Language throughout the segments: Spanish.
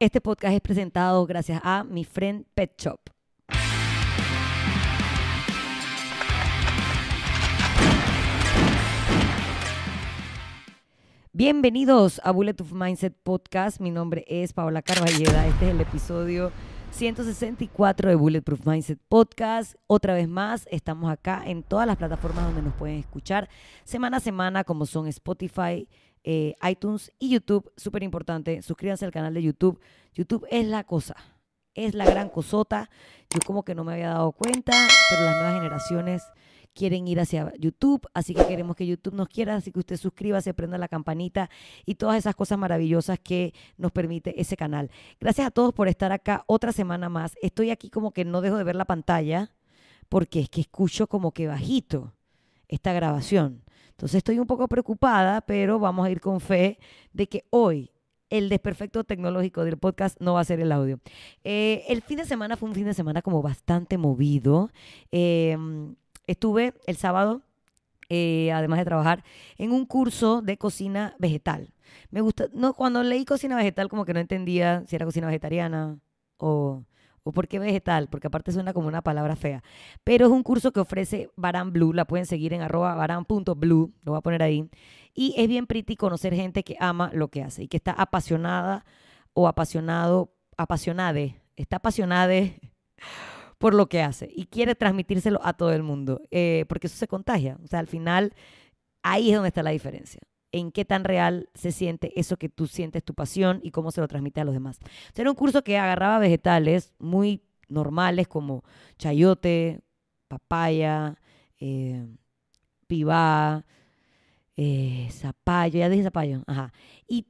Este podcast es presentado gracias a Mi Friend Pet Shop. Bienvenidos a Bulletproof Mindset Podcast. Mi nombre es Paola Carballeda. Este es el episodio 164 de Bulletproof Mindset Podcast. Otra vez más, estamos acá en todas las plataformas donde nos pueden escuchar semana a semana, como son Spotify, iTunes y YouTube. Súper importante, suscríbanse al canal de YouTube. YouTube es la cosa, es la gran cosota. Yo como que no me había dado cuenta, pero las nuevas generaciones quieren ir hacia YouTube, así que queremos que YouTube nos quiera, así que usted suscríbase, prenda la campanita y todas esas cosas maravillosas que nos permite ese canal. Gracias a todos por estar acá otra semana más. Estoy aquí como que no dejo de ver la pantalla porque es que escucho como que bajito esta grabación. Entonces estoy un poco preocupada, pero vamos a ir con fe de que hoy el desperfecto tecnológico del podcast no va a ser el audio. El fin de semana fue un fin de semana como bastante movido. Estuve el sábado, además de trabajar, en un curso de cocina vegetal. Me gusta, no, cuando leí cocina vegetal como que no entendía si era cocina vegetariana o por qué vegetal, porque aparte suena como una palabra fea. Pero es un curso que ofrece Baran Blue, la pueden seguir en @baran.blue, lo voy a poner ahí. Y es bien pretty conocer gente que ama lo que hace y que está apasionada o apasionado, apasionade, está apasionade por lo que hace y quiere transmitírselo a todo el mundo, porque eso se contagia. O sea, al final, ahí es donde está la diferencia, en qué tan real se siente eso que tú sientes, tu pasión, y cómo se lo transmite a los demás. O sea, era un curso que agarraba vegetales muy normales como chayote, papaya, pibá, zapallo, ya dije zapallo, ajá, y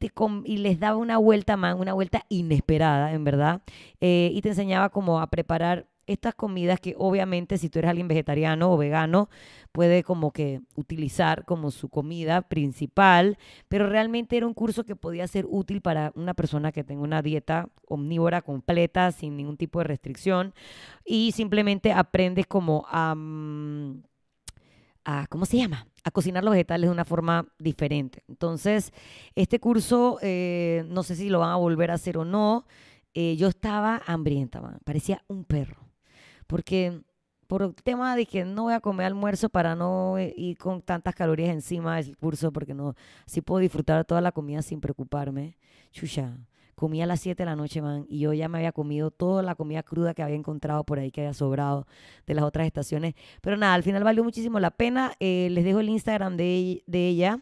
les daba una vuelta, man, una vuelta inesperada, en verdad, y te enseñaba como a preparar estas comidas que obviamente si tú eres alguien vegetariano o vegano puede como que utilizar como su comida principal, pero realmente era un curso que podía ser útil para una persona que tenga una dieta omnívora completa, sin ningún tipo de restricción, y simplemente aprendes como a ¿cómo se llama? A cocinar los vegetales de una forma diferente. Entonces, este curso, no sé si lo van a volver a hacer o no, yo estaba hambrienta, man. Parecía un perro. Porque por el tema de que no voy a comer almuerzo para no ir con tantas calorías encima del curso, porque no, sí puedo disfrutar toda la comida sin preocuparme. Chucha, comí a las 7 de la noche, man, y yo ya me había comido toda la comida cruda que había encontrado por ahí, que había sobrado de las otras estaciones. Pero nada, al final valió muchísimo la pena. Les dejo el Instagram de ella.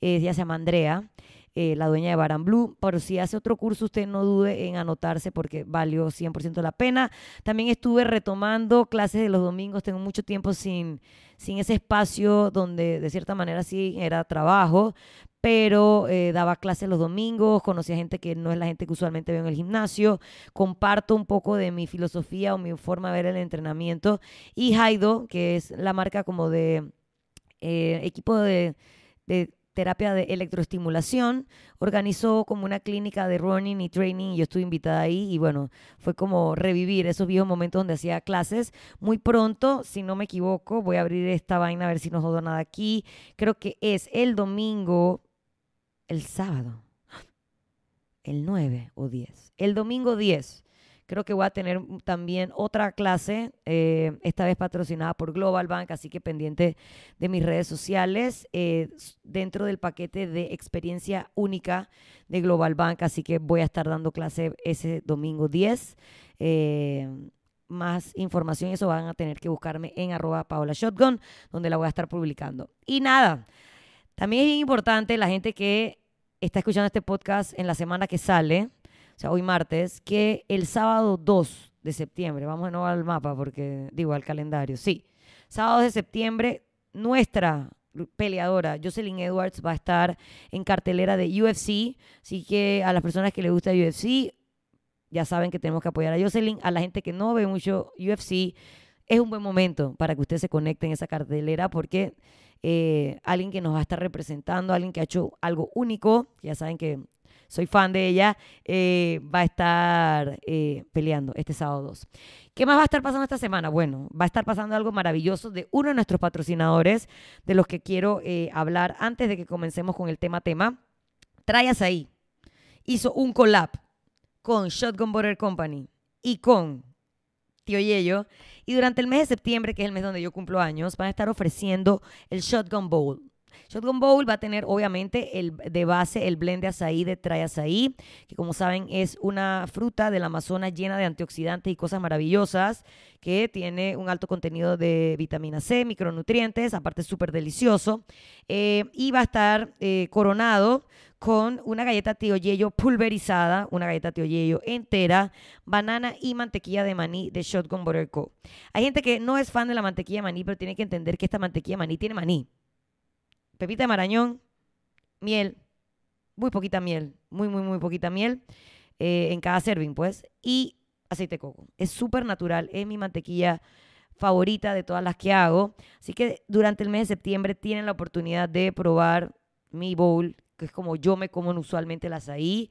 Ella se llama Andrea, la dueña de Baran Blue, pero si hace otro curso usted no dude en anotarse porque valió 100% la pena. También estuve retomando clases de los domingos, tengo mucho tiempo sin ese espacio donde de cierta manera sí era trabajo, pero daba clases los domingos, conocí a gente que no es la gente que usualmente veo en el gimnasio, comparto un poco de mi filosofía o mi forma de ver el entrenamiento, y Haido, que es la marca como de equipo de terapia de electroestimulación, organizó como una clínica de running y training, y yo estuve invitada ahí, y bueno, fue como revivir esos viejos momentos donde hacía clases. Muy pronto, si no me equivoco, voy a abrir esta vaina a ver si nos jodo nada aquí. Creo que es el domingo, el sábado, el 9 o 10. El domingo 10. Creo que voy a tener también otra clase, esta vez patrocinada por Global Bank, así que pendiente de mis redes sociales, dentro del paquete de experiencia única de Global Bank, así que voy a estar dando clase ese domingo 10. Más información, eso van a tener que buscarme en @paolashotgun, donde la voy a estar publicando. Y nada, también es bien importante la gente que está escuchando este podcast en la semana que sale, o sea, hoy martes, que el sábado 2 de septiembre, vamos de nuevo al mapa, porque digo, al calendario, sí. Sábado 2 de septiembre, nuestra peleadora Jocelyn Edwards va a estar en cartelera de UFC, así que a las personas que les gusta UFC, ya saben que tenemos que apoyar a Jocelyn. A la gente que no ve mucho UFC, es un buen momento para que usted se conecte en esa cartelera, porque alguien que nos va a estar representando, alguien que ha hecho algo único, ya saben que soy fan de ella, va a estar peleando este sábado 2. ¿Qué más va a estar pasando esta semana? Bueno, va a estar pasando algo maravilloso de uno de nuestros patrocinadores, de los que quiero hablar antes de que comencemos con el tema. Traeh Açaí hizo un collab con Shotgun Butter Company y con Tío Yeyo. Y durante el mes de septiembre, que es el mes donde yo cumplo años, van a estar ofreciendo el Shotgun Bowl. Shotgun Bowl va a tener, obviamente, de base el blend de açaí de Traeh Açaí, que como saben es una fruta del Amazonas llena de antioxidantes y cosas maravillosas, que tiene un alto contenido de vitamina C, micronutrientes, aparte súper delicioso. Y va a estar coronado con una galleta Tío Yeyo pulverizada, una galleta Tío Yeyo entera, banana y mantequilla de maní de Shotgun Butter Co. Hay gente que no es fan de la mantequilla de maní, pero tiene que entender que esta mantequilla de maní tiene maní, pepita de marañón, miel, muy poquita miel, muy poquita miel en cada serving, pues, y aceite de coco. Es súper natural, es mi mantequilla favorita de todas las que hago. Así que durante el mes de septiembre tienen la oportunidad de probar mi bowl, que es como yo me como usualmente el açaí,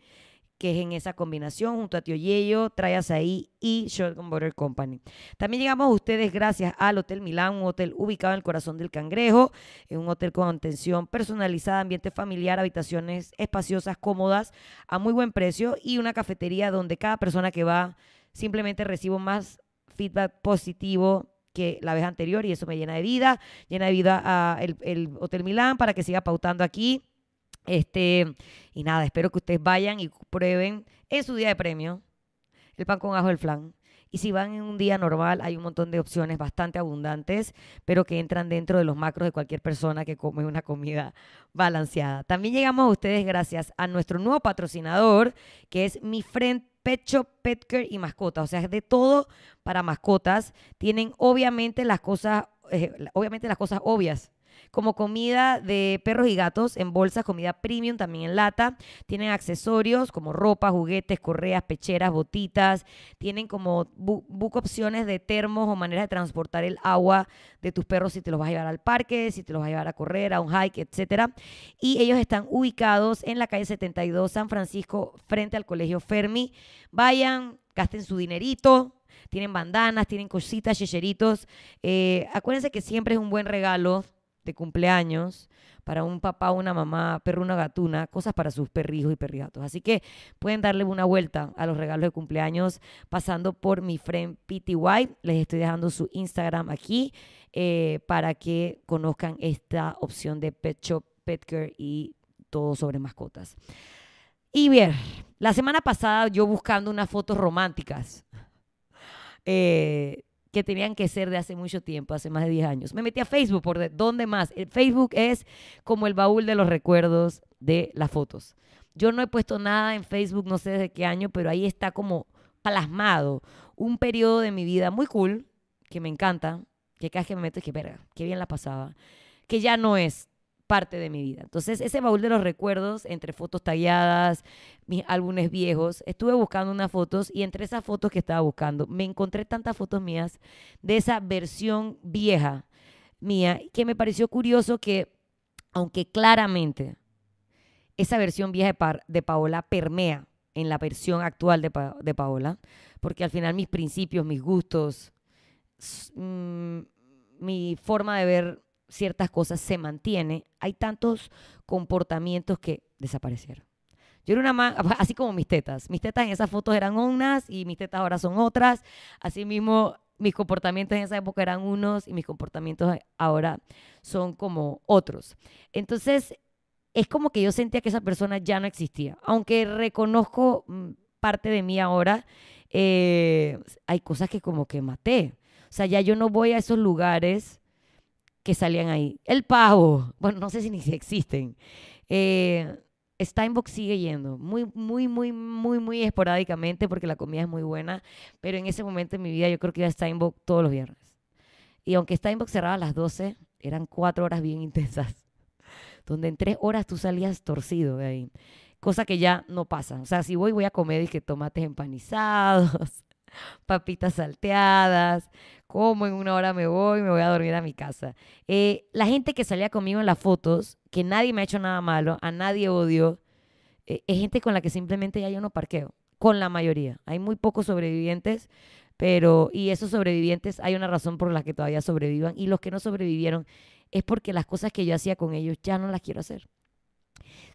que es en esa combinación, junto a Tío Yeyo, Traeh Açaí y Shotgun Butter Company. También llegamos a ustedes gracias al Hotel Milán, un hotel ubicado en el corazón del Cangrejo, es un hotel con atención personalizada, ambiente familiar, habitaciones espaciosas, cómodas, a muy buen precio, y una cafetería donde cada persona que va simplemente recibe más feedback positivo que la vez anterior, y eso me llena de vida a el Hotel Milán para que siga pautando aquí. Y nada, espero que ustedes vayan y prueben en su día de premio el pan con ajo del flan. Y si van en un día normal, hay un montón de opciones bastante abundantes, pero que entran dentro de los macros de cualquier persona que come una comida balanceada. También llegamos a ustedes gracias a nuestro nuevo patrocinador, que es Mi Friend Pet Shop, Pet Care y Mascotas. O sea, es de todo para mascotas. Tienen obviamente las cosas obvias, como comida de perros y gatos en bolsas, comida premium también en lata. Tienen accesorios como ropa, juguetes, correas, pecheras, botitas. Tienen como busca opciones de termos o maneras de transportar el agua de tus perros si te los vas a llevar al parque, si te los vas a llevar a correr, a un hike, etc. Y ellos están ubicados en la calle 72 San Francisco, frente al Colegio Fermi. Vayan, gasten su dinerito. Tienen bandanas, tienen cositas, checheritos. Acuérdense que siempre es un buen regalo de cumpleaños para un papá, una mamá, perro, una gatuna, cosas para sus perrijos y perrigatos. Así que pueden darle una vuelta a los regalos de cumpleaños pasando por Mi Friend PTY. Les estoy dejando su Instagram aquí para que conozcan esta opción de Pet Shop, Pet Care y todo sobre mascotas. Y bien, la semana pasada yo buscando unas fotos románticas que tenían que ser de hace mucho tiempo, hace más de 10 años. Me metí a Facebook, ¿por dónde más? Facebook es como el baúl de los recuerdos de las fotos. Yo no he puesto nada en Facebook, no sé desde qué año, pero ahí está como plasmado un periodo de mi vida muy cool, que me encanta, que cada vez que me meto es que, verga, qué bien la pasaba, que ya no es parte de mi vida. Entonces, ese baúl de los recuerdos, entre fotos talladas, mis álbumes viejos, estuve buscando unas fotos y entre esas fotos que estaba buscando, me encontré tantas fotos mías de esa versión vieja mía que me pareció curioso que, aunque claramente esa versión vieja de Paola permea en la versión actual de Paola, porque al final mis principios, mis gustos, mi forma de ver ciertas cosas se mantiene, hay tantos comportamientos que desaparecieron. Yo era una man, así como mis tetas en esas fotos eran unas y mis tetas ahora son otras, así mismo mis comportamientos en esa época eran unos y mis comportamientos ahora son como otros. Entonces es como que yo sentía que esa persona ya no existía, aunque reconozco parte de mí ahora, hay cosas que como que maté, o sea, ya yo no voy a esos lugares que salían ahí. El pavo, bueno, no sé si ni si existen. Steinbock sigue yendo, muy esporádicamente, porque la comida es muy buena, pero en ese momento de mi vida yo creo que iba a Steinbock todos los viernes. Y aunque Steinbock cerraba a las 12, eran 4 horas bien intensas, donde en 3 horas tú salías torcido de ahí, cosa que ya no pasa. O sea, si voy a comer y que tomates empanizados, papitas salteadas, como en 1 hora me voy a dormir a mi casa. La gente que salía conmigo en las fotos, que nadie me ha hecho nada malo, a nadie odio, es gente con la que simplemente ya yo no parqueo, con la mayoría. Hay muy pocos sobrevivientes, pero y esos sobrevivientes hay una razón por la que todavía sobrevivan, y los que no sobrevivieron es porque las cosas que yo hacía con ellos ya no las quiero hacer.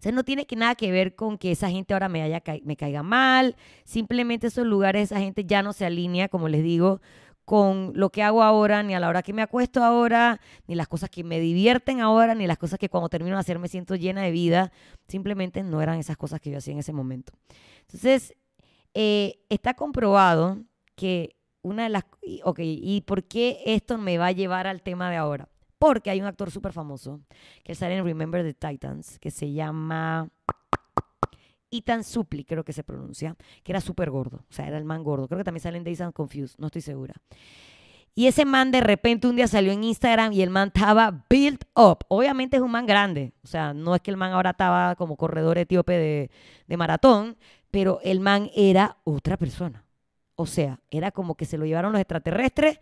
Entonces no tiene nada que ver con que esa gente ahora me caiga mal. Simplemente esos lugares, esa gente ya no se alinea, como les digo, con lo que hago ahora, ni a la hora que me acuesto ahora, ni las cosas que me divierten ahora, ni las cosas que cuando termino de hacer me siento llena de vida. Simplemente no eran esas cosas que yo hacía en ese momento. Entonces, está comprobado que una de las... Ok, ¿y por qué esto me va a llevar al tema de ahora? Porque hay un actor súper famoso que sale en Remember the Titans, que se llama... Ethan Suplee, creo que se pronuncia, que era súper gordo, o sea, era el man gordo. Creo que también sale en Dazed and Confused, no estoy segura. Y ese man de repente un día salió en Instagram y el man estaba built up. Obviamente es un man grande, o sea, no es que el man ahora estaba como corredor etíope de maratón, pero el man era otra persona. O sea, era como que se lo llevaron los extraterrestres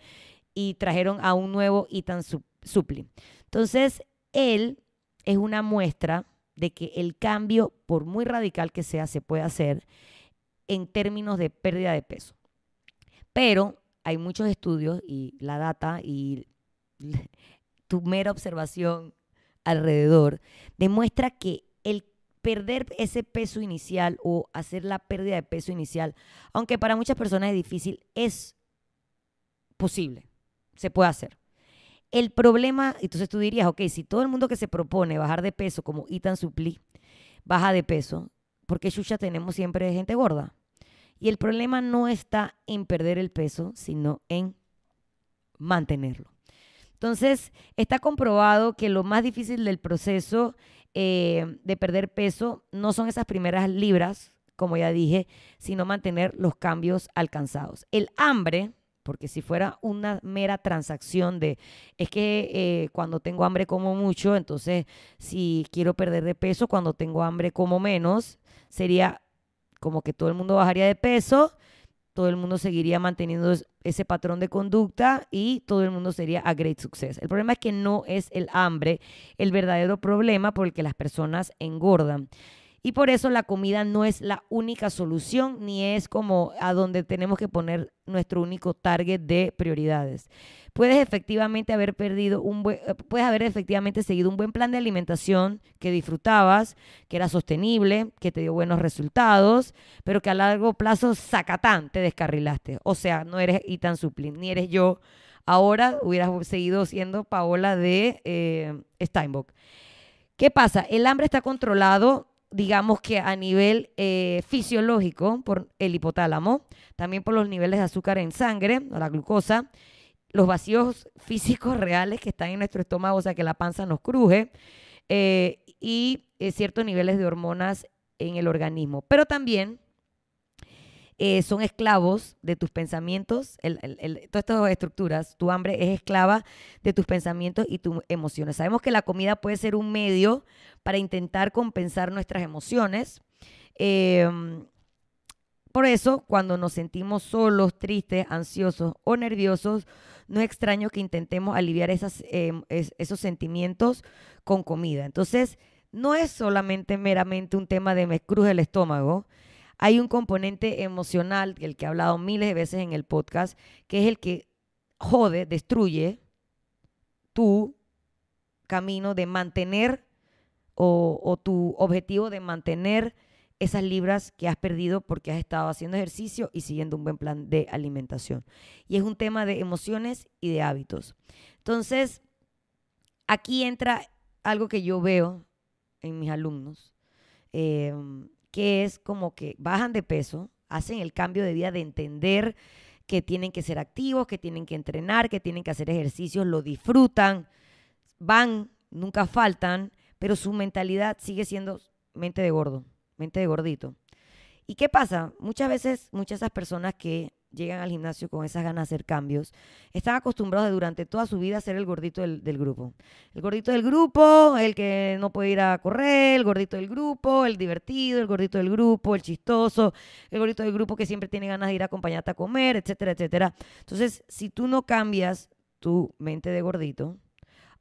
y trajeron a un nuevo Ethan Suplee. Entonces, él es una muestra de que el cambio, por muy radical que sea, se puede hacer en términos de pérdida de peso. Pero hay muchos estudios y la data y tu mera observación alrededor demuestra que el perder ese peso inicial o hacer la pérdida de peso inicial, aunque para muchas personas es difícil, es posible, se puede hacer. El problema, entonces tú dirías, ok, si todo el mundo que se propone bajar de peso, como Ethan Suplee, baja de peso, ¿por qué chucha tenemos siempre gente gorda? Y el problema no está en perder el peso, sino en mantenerlo. Entonces, está comprobado que lo más difícil del proceso de perder peso no son esas primeras libras, como ya dije, sino mantener los cambios alcanzados. El hambre... Porque si fuera una mera transacción de, es que cuando tengo hambre como mucho, entonces si quiero perder de peso, cuando tengo hambre como menos, sería como que todo el mundo bajaría de peso, todo el mundo seguiría manteniendo ese patrón de conducta y todo el mundo sería a great success. El problema es que no es el hambre el verdadero problema por el que las personas engordan. Y por eso la comida no es la única solución, ni es como a donde tenemos que poner nuestro único target de prioridades. Puedes haber efectivamente seguido un buen plan de alimentación que disfrutabas, que era sostenible, que te dio buenos resultados, pero que a largo plazo, zacatán, te descarrilaste. O sea, no eres Ethan Suplee, ni eres yo. Ahora hubieras seguido siendo Paola de Steinbock. ¿Qué pasa? El hambre está controlado, digamos que a nivel fisiológico, por el hipotálamo, también por los niveles de azúcar en sangre, la glucosa, los vacíos físicos reales que están en nuestro estómago, o sea que la panza nos cruje, y ciertos niveles de hormonas en el organismo. Pero también son esclavos de tus pensamientos, todas estas estructuras, tu hambre es esclava de tus pensamientos y tus emociones. Sabemos que la comida puede ser un medio para intentar compensar nuestras emociones. Por eso, cuando nos sentimos solos, tristes, ansiosos o nerviosos, no es extraño que intentemos aliviar esos sentimientos con comida. Entonces, no es solamente meramente un tema de me cruje el estómago. Hay un componente emocional, el que he hablado miles de veces en el podcast, que es el que jode, destruye tu camino de mantener o tu objetivo de mantener esas libras que has perdido porque has estado haciendo ejercicio y siguiendo un buen plan de alimentación. Y es un tema de emociones y de hábitos. Entonces, aquí entra algo que yo veo en mis alumnos, que es como que bajan de peso, hacen el cambio de vida de entender que tienen que ser activos, que tienen que entrenar, que tienen que hacer ejercicios, lo disfrutan, van, nunca faltan, pero su mentalidad sigue siendo mente de gordo, mente de gordito. ¿Y qué pasa? Muchas veces, muchas de esas personas que llegan al gimnasio con esas ganas de hacer cambios, están acostumbrados de durante toda su vida a ser el gordito del grupo. El gordito del grupo, el que no puede ir a correr, el gordito del grupo, el divertido, el gordito del grupo, el chistoso, el gordito del grupo que siempre tiene ganas de ir a acompañarte a comer, etcétera, etcétera. Entonces, si tú no cambias tu mente de gordito,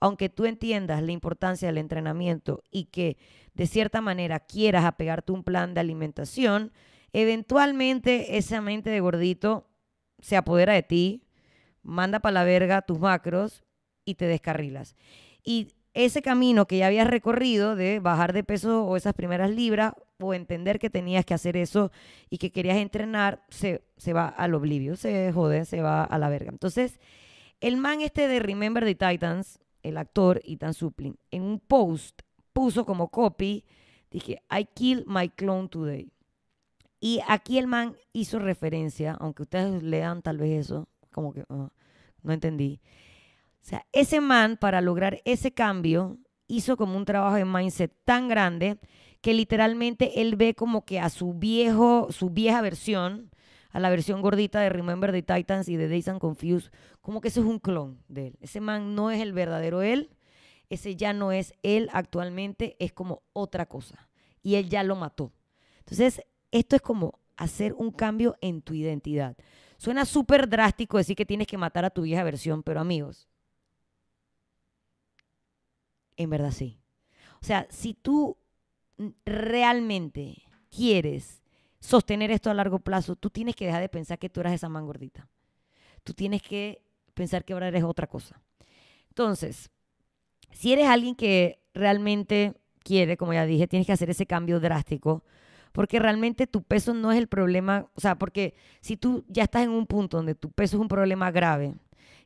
aunque tú entiendas la importancia del entrenamiento y que de cierta manera quieras apegarte a un plan de alimentación, eventualmente esa mente de gordito se apodera de ti, manda para la verga tus macros y te descarrilas. Y ese camino que ya habías recorrido de bajar de peso o esas primeras libras o entender que tenías que hacer eso y que querías entrenar, se va al oblivio, se jode, se va a la verga. Entonces, el man este de Remember the Titans, el actor Ethan Suplee, en un post puso como copy, dije, I killed my clone today. Y aquí el man hizo referencia, aunque ustedes lean tal vez eso, como que no entendí. O sea, ese man, para lograr ese cambio, hizo como un trabajo de mindset tan grande que literalmente él ve como que a su vieja versión, a la versión gordita de Remember the Titans y de Dazed and Confused, como que eso es un clon de él. Ese man no es el verdadero él, ese ya no es él actualmente, es como otra cosa. Y él ya lo mató. Entonces, esto es como hacer un cambio en tu identidad. Suena súper drástico decir que tienes que matar a tu vieja versión, pero amigos, en verdad sí. O sea, si tú realmente quieres sostener esto a largo plazo, tú tienes que dejar de pensar que tú eras esa man gordita. Tú tienes que pensar que ahora eres otra cosa. Entonces, si eres alguien que realmente quiere, como ya dije, tienes que hacer ese cambio drástico, porque realmente tu peso no es el problema. O sea, porque si tú ya estás en un punto donde tu peso es un problema grave,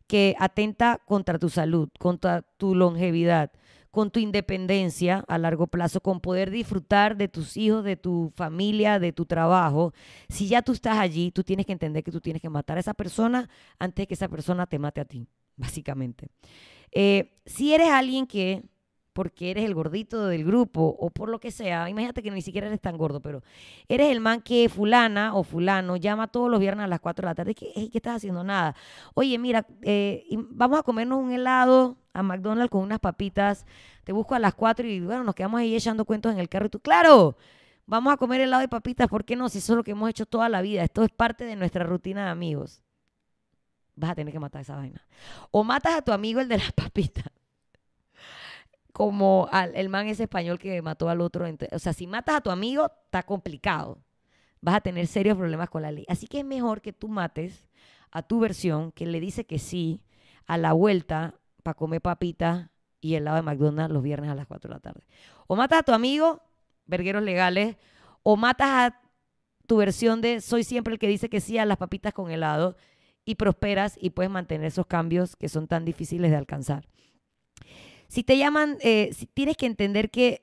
que atenta contra tu salud, contra tu longevidad, con tu independencia a largo plazo, con poder disfrutar de tus hijos, de tu familia, de tu trabajo. Si ya tú estás allí, tú tienes que entender que tú tienes que matar a esa persona antes de que esa persona te mate a ti, básicamente. Si eres alguien que, porque eres el gordito del grupo o por lo que sea, imagínate que ni siquiera eres tan gordo, pero eres el man que fulana o fulano llama todos los viernes a las 4 de la tarde, ¿qué estás haciendo? Nada. Oye, mira, vamos a comernos un helado a McDonald's con unas papitas, te busco a las 4 y bueno, nos quedamos ahí echando cuentos en el carro y tú, claro, vamos a comer helado y papitas, ¿por qué no? Si eso es lo que hemos hecho toda la vida, esto es parte de nuestra rutina de amigos. Vas a tener que matar esa vaina. O matas a tu amigo el de las papitas, como el man ese español que mató al otro. O sea, si matas a tu amigo, está complicado. Vas a tener serios problemas con la ley. Así que es mejor que tú mates a tu versión, que le dice que sí a la vuelta para comer papitas y helado de McDonald's los viernes a las 4 de la tarde. O matas a tu amigo, vergueros legales, o matas a tu versión de soy siempre el que dice que sí a las papitas con helado y prosperas y puedes mantener esos cambios que son tan difíciles de alcanzar. Si te llaman, si tienes que entender que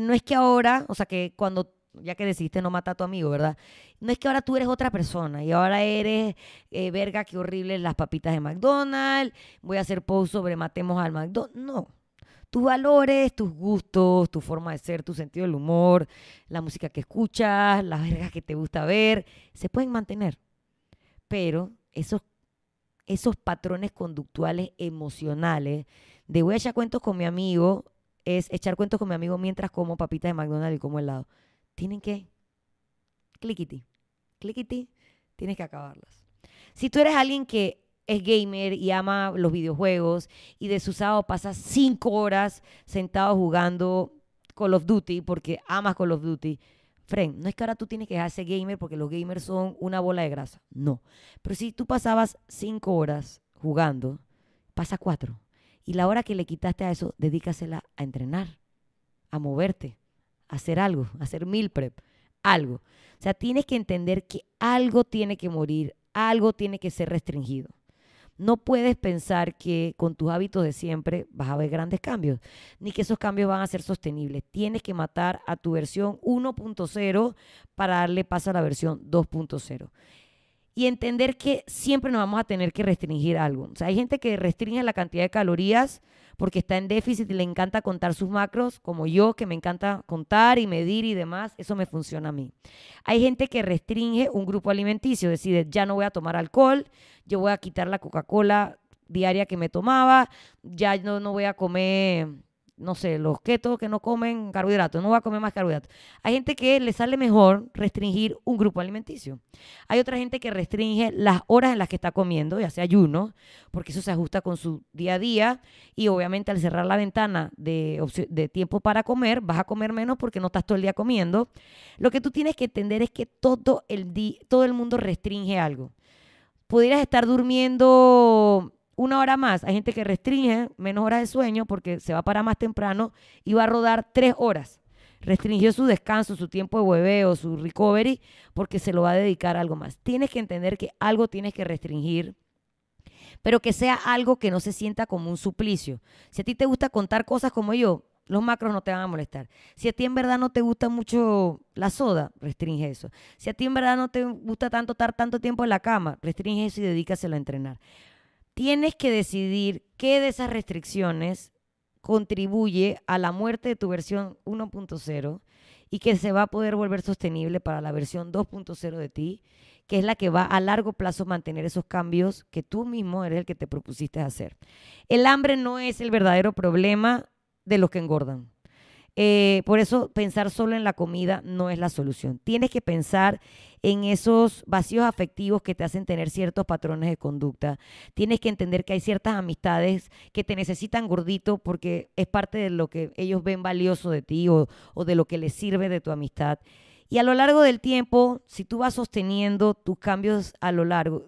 no es que ahora, o sea, que cuando, ya que decidiste no matar a tu amigo, ¿verdad? No es que ahora tú eres otra persona y ahora eres, verga, qué horrible las papitas de McDonald's, voy a hacer post sobre matemos al McDonald's. No. Tus valores, tus gustos, tu forma de ser, tu sentido del humor, la música que escuchas, las vergas que te gusta ver, se pueden mantener. Pero esos patrones conductuales emocionales de voy a echar cuentos con mi amigo, es echar cuentos con mi amigo mientras como papitas de McDonald's y como helado. Tienen que, cliquiti, tienes que acabarlas. Si tú eres alguien que es gamer y ama los videojuegos y de su sábado pasas 5 horas sentado jugando Call of Duty porque amas Call of Duty, friend, no es que ahora tú tienes que dejarse gamer porque los gamers son una bola de grasa. No. Pero si tú pasabas 5 horas jugando, pasa 4. Y la hora que le quitaste a eso, dedícasela a entrenar, a moverte, a hacer algo, a hacer meal prep, algo. O sea, tienes que entender que algo tiene que morir, algo tiene que ser restringido. No puedes pensar que con tus hábitos de siempre vas a ver grandes cambios, ni que esos cambios van a ser sostenibles. Tienes que matar a tu versión 1.0 para darle paso a la versión 2.0. Y entender que siempre nos vamos a tener que restringir algo. O sea, hay gente que restringe la cantidad de calorías porque está en déficit y le encanta contar sus macros, como yo, que me encanta contar y medir y demás. Eso me funciona a mí. Hay gente que restringe un grupo alimenticio, decide, ya no voy a tomar alcohol, yo voy a quitar la Coca-Cola diaria que me tomaba, ya no voy a comer, no sé, los ketos que no comen carbohidratos, no voy a comer más carbohidratos. Hay gente que le sale mejor restringir un grupo alimenticio. Hay otra gente que restringe las horas en las que está comiendo, ya sea ayuno, porque eso se ajusta con su día a día y obviamente al cerrar la ventana de tiempo para comer, vas a comer menos porque no estás todo el día comiendo. Lo que tú tienes que entender es que todo el mundo restringe algo. Podrías estar durmiendo una hora más. Hay gente que restringe menos horas de sueño porque se va para más temprano y va a rodar 3 horas. Restringió su descanso, su tiempo de hueveo, su recovery, porque se lo va a dedicar a algo más. Tienes que entender que algo tienes que restringir, pero que sea algo que no se sienta como un suplicio. Si a ti te gusta contar cosas como yo, los macros no te van a molestar. Si a ti en verdad no te gusta mucho la soda, restringe eso. Si a ti en verdad no te gusta tanto estar tanto tiempo en la cama, restringe eso y dedícaselo a entrenar. Tienes que decidir qué de esas restricciones contribuye a la muerte de tu versión 1.0 y que se va a poder volver sostenible para la versión 2.0 de ti, que es la que va a largo plazo mantener esos cambios que tú mismo eres el que te propusiste hacer. El hambre no es el verdadero problema de los que engordan. Por eso pensar solo en la comida no es la solución. Tienes que pensar en esos vacíos afectivos que te hacen tener ciertos patrones de conducta. Tienes que entender que hay ciertas amistades que te necesitan gordito porque es parte de lo que ellos ven valioso de ti o de lo que les sirve de tu amistad. Y a lo largo del tiempo, si tú vas sosteniendo tus cambios a largo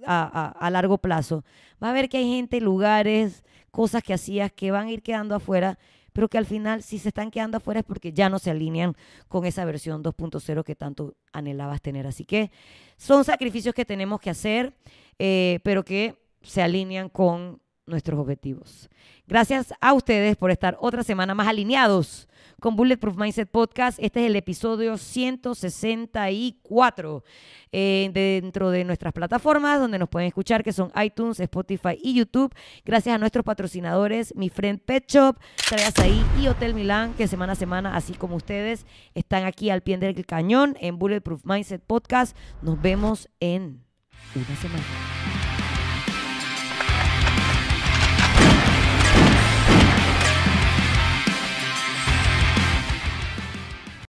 plazo, vas a ver que hay gente, lugares, cosas que hacías que van a ir quedando afuera, pero que al final si se están quedando afuera es porque ya no se alinean con esa versión 2.0 que tanto anhelabas tener. Así que son sacrificios que tenemos que hacer, pero que se alinean con nuestros objetivos. Gracias a ustedes por estar otra semana más alineados con Bulletproof Mindset Podcast. Este es el episodio 164 dentro de nuestras plataformas donde nos pueden escuchar, que son iTunes, Spotify y YouTube. Gracias a nuestros patrocinadores, Mi Friend Pet Shop, Traeh Açaí y Hotel Milán, que semana a semana, así como ustedes, están aquí al pie del cañón en Bulletproof Mindset Podcast. Nos vemos en una semana.